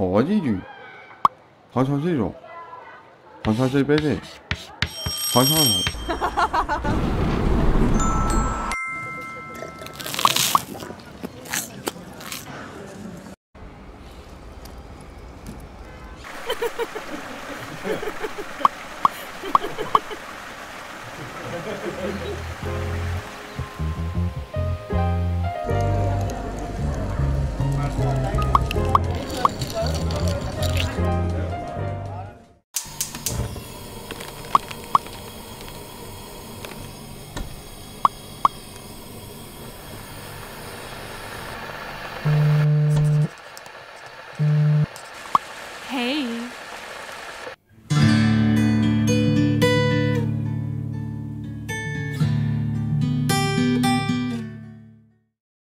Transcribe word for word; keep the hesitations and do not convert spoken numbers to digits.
어디지? 반찬세요. 반찬세 빼래. 반찬. Hey.